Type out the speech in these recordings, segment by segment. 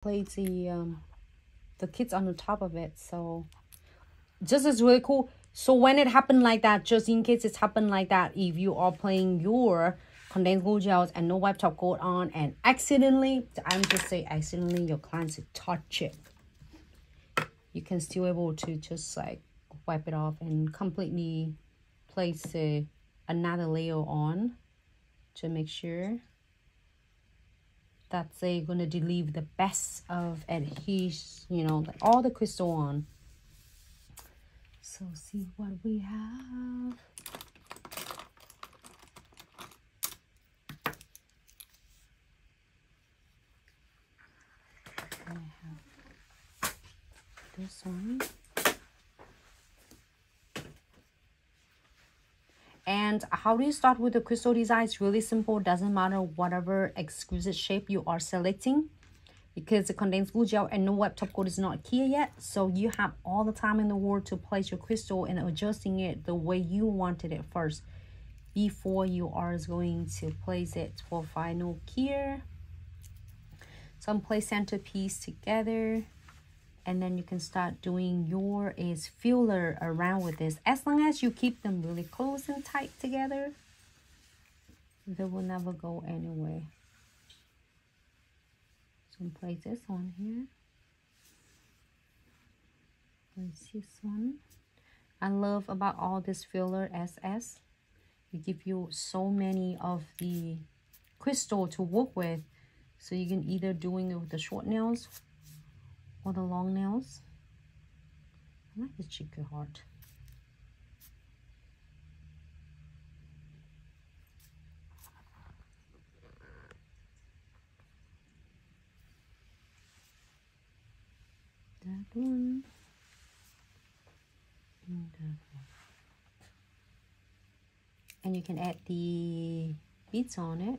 played the kids on the top of it. So just is really cool. So when it happened like that, just in case it's happened like that, if you are playing your condensed glue gels and no wipe top coat on and accidentally, I'm just saying accidentally, your clients touch it, you can still able to just like wipe it off and completely place another layer on to make sure that they're gonna deliver the best of adhesion, you know, like all the crystal on. So see what we have. I have this one. And how do you start with the crystal design? It's really simple. Doesn't matter whatever exquisite shape you are selecting, because the condensed glue gel and no wipe top coat is not here yet. So you have all the time in the world to place your crystal and adjusting it the way you wanted it first before you are going to place it for final cure. So I'm place centerpiece together, and then you can start doing your filler around with this. As long as you keep them really close and tight together, they will never go anywhere. So I'm place this one here, place this one. I love about all this filler SS, it give you so many of the crystal to work with, so you can either doing it with the short nails or the long nails. I like the Chica heart. That one and that one. And you can add the beads on it.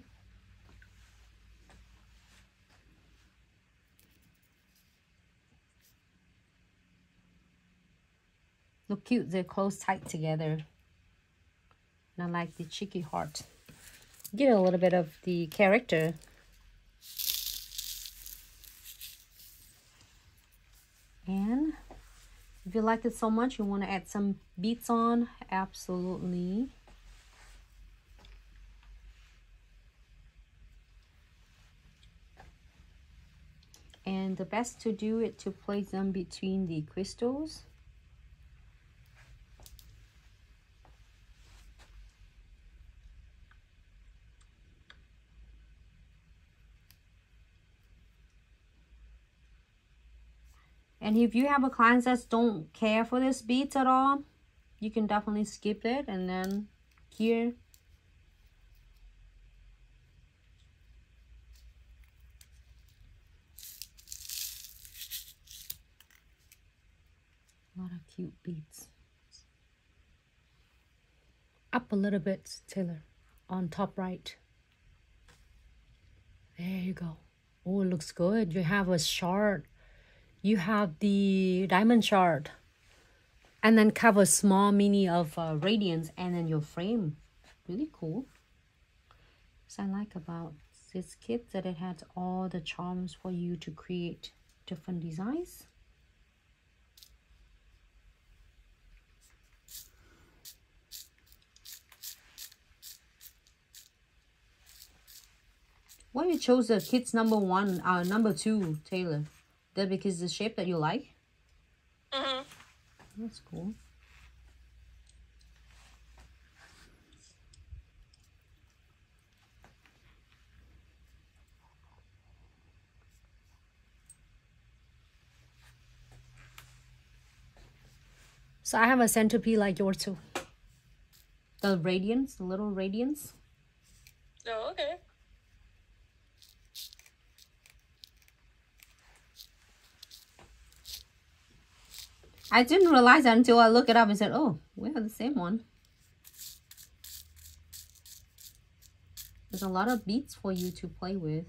Look cute, they're close tight together. And I like the cheeky heart. Get a little bit of the character. And if you like it so much, you want to add some beads on, absolutely. And the best to do it to place them between the crystals. And if you have a client that don't care for this beads at all, you can definitely skip it. And then here, a lot of cute beads. Up a little bit, Taylor, on top right. There you go. Oh, it looks good. You have a shard. You have the diamond shard, and then cover small mini of radiance, and then your frame. Really cool. So I like about this kit that it has all the charms for you to create different designs. Why you chose the kits number 2, Taylor? That because the shape that you like? Mm-hmm. That's cool. So I have a centipede like yours too. The radiance, the little radiance. Oh, okay. I didn't realize that until I looked it up and said, oh, we have the same one. There's a lot of beads for you to play with.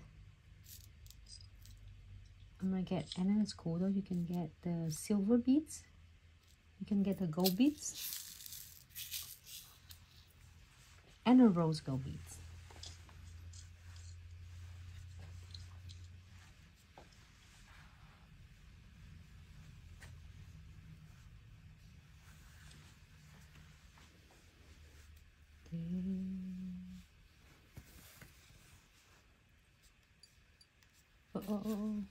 I'm gonna get, and then it's cool though, you can get the silver beads. You can get the gold beads. And the rose gold beads. Come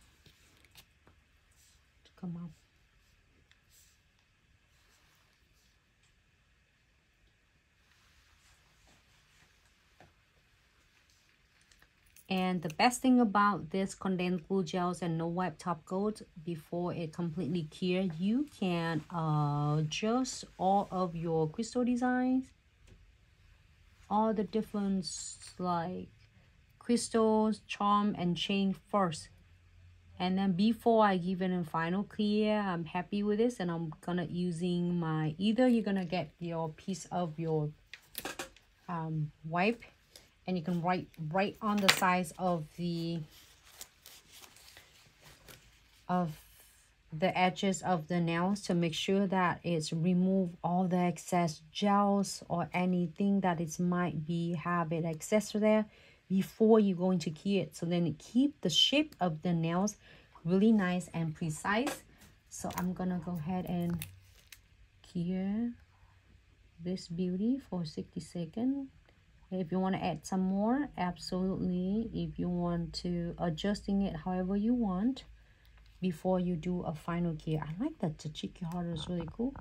on. And the best thing about this condensed glue gels and no wipe top coat, before it completely clear, you can adjust all of your crystal designs, all the different like crystals, charm, and chain first, and then before I give it a final clear. I'm happy with this, and I'm gonna using my, either you're gonna get your piece of your wipe. And you can write right on the size of the edges of the nails to make sure that it's remove all the excess gels or anything that it might be having excess there before you're going to key it. So then it keep the shape of the nails really nice and precise. So I'm gonna go ahead and clear this beauty for 60 seconds. If you want to add some more, absolutely. If you want to adjusting it however you want before you do a final gear. I like that tzatziki heart is really cool.